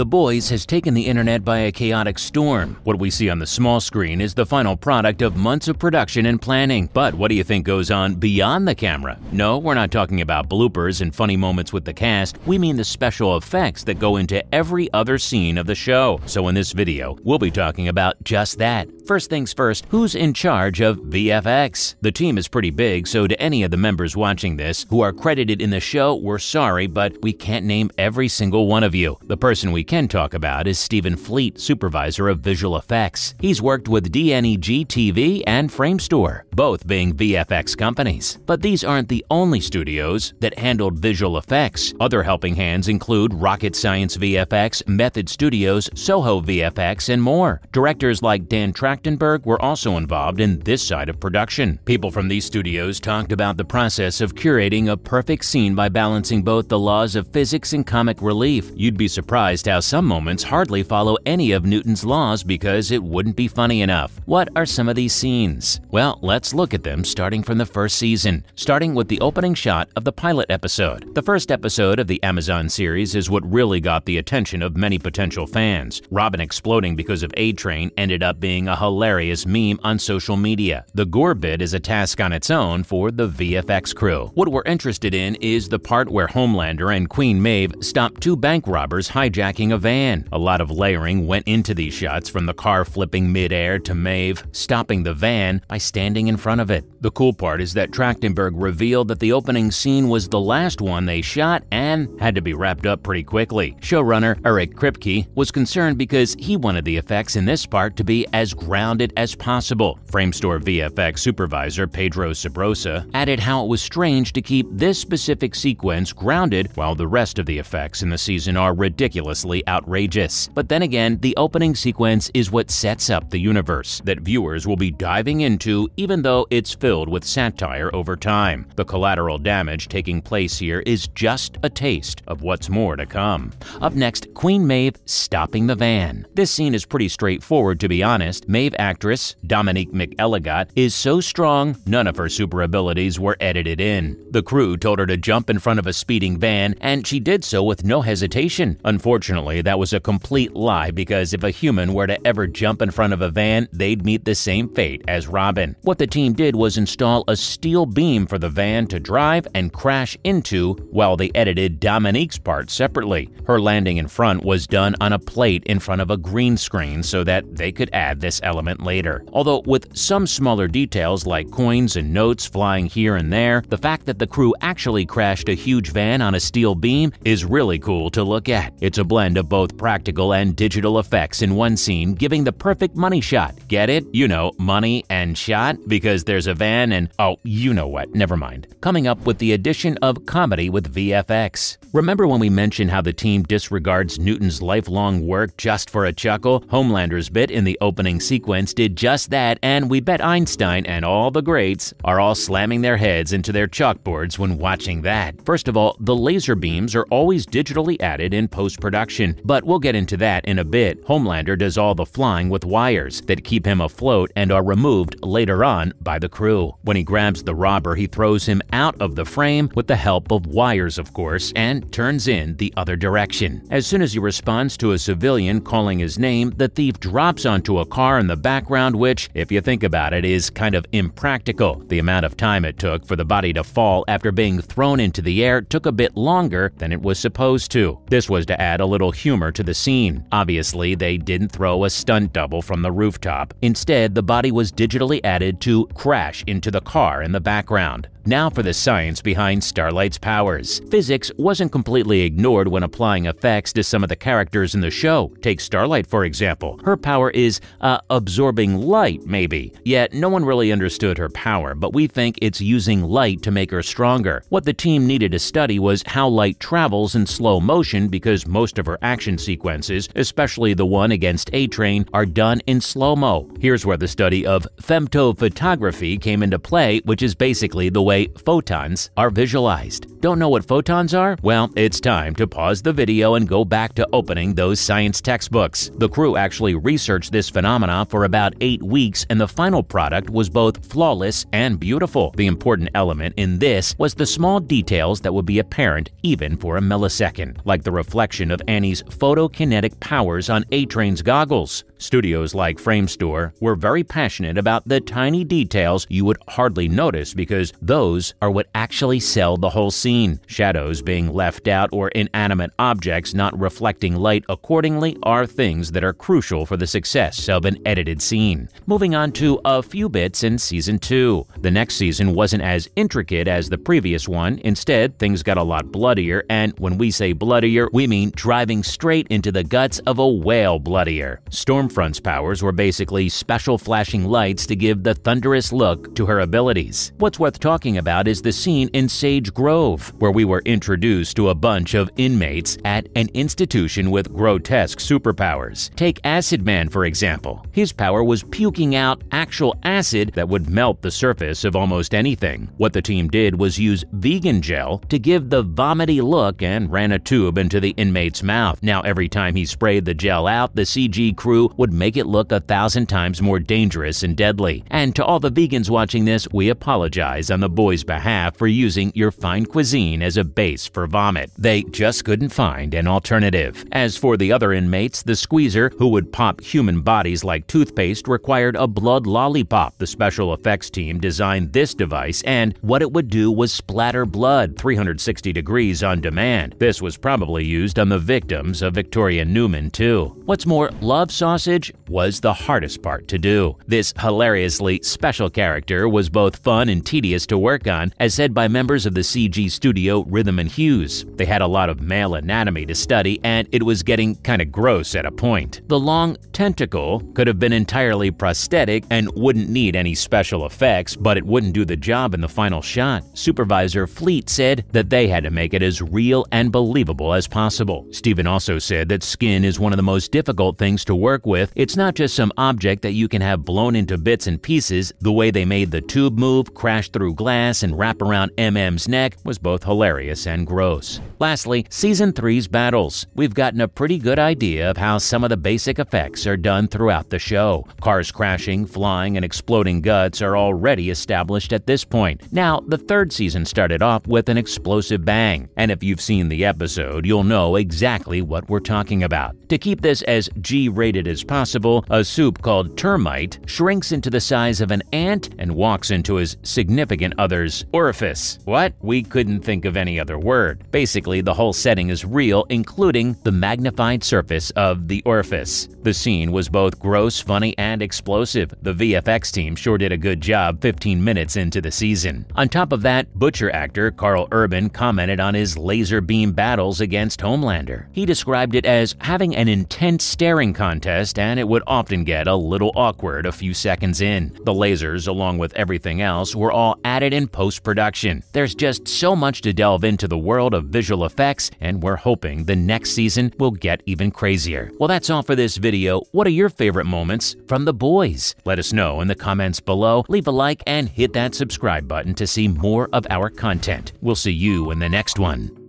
The Boys has taken the internet by a chaotic storm. What we see on the small screen is the final product of months of production and planning. But what do you think goes on beyond the camera? No, we're not talking about bloopers and funny moments with the cast. We mean the special effects that go into every other scene of the show. So in this video, we'll be talking about just that. First things first, who's in charge of VFX? The team is pretty big, so to any of the members watching this who are credited in the show, we're sorry, but we can't name every single one of you. The person we can talk about is Stephen Fleet, supervisor of visual effects. He's worked with DNEG TV and Framestore, both being VFX companies. But these aren't the only studios that handled visual effects. Other helping hands include Rocket Science VFX, Method Studios, Soho VFX, and more. Directors like Dan Trachtenberg were also involved in this side of production. People from these studios talked about the process of curating a perfect scene by balancing both the laws of physics and comic relief. You'd be surprised how some moments hardly follow any of Newton's laws because it wouldn't be funny enough. What are some of these scenes? Well, let's look at them starting from the first season, starting with the opening shot of the pilot episode. The first episode of the Amazon series is what really got the attention of many potential fans. Robin exploding because of A-Train ended up being a hilarious meme on social media. The gore bit is a task on its own for the VFX crew. What we're interested in is the part where Homelander and Queen Maeve stop two bank robbers hijacking a van. A lot of layering went into these shots, from the car flipping mid-air to Maeve stopping the van by standing in front of it. The cool part is that Trachtenberg revealed that the opening scene was the last one they shot and had to be wrapped up pretty quickly. Showrunner Eric Kripke was concerned because he wanted the effects in this part to be as grounded as possible. Framestore VFX supervisor Pedro Sabrosa added how it was strange to keep this specific sequence grounded while the rest of the effects in the season are ridiculously outrageous. But then again, the opening sequence is what sets up the universe that viewers will be diving into, even though it's filled with satire over time. The collateral damage taking place here is just a taste of what's more to come. Up next, Queen Maeve stopping the van. This scene is pretty straightforward, to be honest. Maeve actress Dominique McElligott is so strong, none of her super abilities were edited in. The crew told her to jump in front of a speeding van, and she did so with no hesitation. Unfortunately, that was a complete lie, because if a human were to ever jump in front of a van, they'd meet the same fate as Robin. What the team did was install a steel beam for the van to drive and crash into while they edited Dominique's part separately. Her landing in front was done on a plate in front of a green screen so that they could add this element later. Although with some smaller details like coins and notes flying here and there, the fact that the crew actually crashed a huge van on a steel beam is really cool to look at. It's a blend of both practical and digital effects in one scene, giving the perfect money shot. Get it? You know, money and shot, because there's a van and, oh, you know what, never mind. Coming up with the addition of comedy with VFX. Remember when we mentioned how the team disregards Newton's lifelong work just for a chuckle? Homelander's bit in the opening sequence did just that, and we bet Einstein and all the greats are all slamming their heads into their chalkboards when watching that. First of all, the laser beams are always digitally added in post-production, but we'll get into that in a bit. Homelander does all the flying with wires that keep him afloat and are removed later on by the crew. When he grabs the robber, he throws him out of the frame with the help of wires, of course, and turns in the other direction. As soon as he responds to a civilian calling his name, the thief drops onto a car in the background, which, if you think about it, is kind of impractical. The amount of time it took for the body to fall after being thrown into the air took a bit longer than it was supposed to. This was to add a little humor to the scene. Obviously, they didn't throw a stunt double from the rooftop. Instead, the body was digitally added to crash into the car in the background. Now for the science behind Starlight's powers. Physics wasn't completely ignored when applying effects to some of the characters in the show. Take Starlight, for example. Her power is, absorbing light, maybe. Yet, no one really understood her power, but we think it's using light to make her stronger. What the team needed to study was how light travels in slow motion, because most of her action sequences, especially the one against A-Train, are done in slow-mo. Here's where the study of femtophotography came into play, which is basically the way photons are visualized. Don't know what photons are? Well, it's time to pause the video and go back to opening those science textbooks. The crew actually researched this phenomena for about 8 weeks, and the final product was both flawless and beautiful. The important element in this was the small details that would be apparent even for a millisecond, like the reflection of Annie's photokinetic powers on A-Train's goggles. Studios like Framestore were very passionate about the tiny details you would hardly notice, because those are what actually sell the whole scene. Shadows being left out or inanimate objects not reflecting light accordingly are things that are crucial for the success of an edited scene. Moving on to a few bits in Season 2. The next season wasn't as intricate as the previous one. Instead, things got a lot bloodier, and when we say bloodier, we mean driving straight into the guts of a whale bloodier. Stormfront's powers were basically special flashing lights to give the thunderous look to her abilities. What's worth talking about is the scene in Sage Grove, where we were introduced to a bunch of inmates at an institution with grotesque superpowers. Take Acid Man, for example. His power was puking out actual acid that would melt the surface of almost anything. What the team did was use vegan gel to give the vomity look and ran a tube into the inmate's mouth. Now, every time he sprayed the gel out, the CG crew would make it look 1,000 times more dangerous and deadly. And to all the vegans watching this, we apologize on The Boys' behalf for using your fine cuisine as a base for vomit. They just couldn't find an alternative. As for the other inmates, the squeezer, who would pop human bodies like toothpaste, required a blood lollipop. The special effects team designed this device, and what it would do was splatter blood 360 degrees on demand. This was probably used on the victims of Victoria Newman, too. What's more, Love Sausage was the hardest part to do. This hilariously special character was both fun and tedious to work on, as said by members of the CG studio Rhythm and Hues. They had a lot of male anatomy to study, and it was getting kind of gross at a point. The long tentacle could have been entirely prosthetic and wouldn't need any special effects, but it wouldn't do the job in the final shot. Supervisor Fleet said that they had to make it as real and believable as possible. Stephen also said that skin is one of the most difficult things to work with. It's not just some object that you can have blown into bits and pieces. The way they made the tube move, crash through glass, and wrap around MM's neck was both hilarious and gross. Lastly, Season 3's battles. We've gotten a pretty good idea of how some of the basic effects are done throughout the show. Cars crashing, flying, and exploding guts are already established at this point. Now, the third season started off with an explosive bang, and if you've seen the episode, you'll know exactly what we're talking about. To keep this as G-rated as possible, a soup called Termite shrinks into the size of an ant and walks into his significant other's orifice. What? We couldn't think of any other word. Basically, the whole setting is real, including the magnified surface of the orifice. The scene was both gross, funny, and explosive. The VFX team sure did a good job 15 minutes into the season. On top of that, Butcher actor Karl Urban commented on his laser beam battles against Homelander. He described it as having an intense staring contest, and it would often get a little awkward a few seconds in. The lasers, along with everything else, were all added in post-production. There's just so much to delve into the world of visual effects, and we're hoping the next season will get even crazier. Well, that's all for this video. What are your favorite moments from The Boys? Let us know in the comments below. Leave a like and hit that subscribe button to see more of our content. We'll see you in the next one.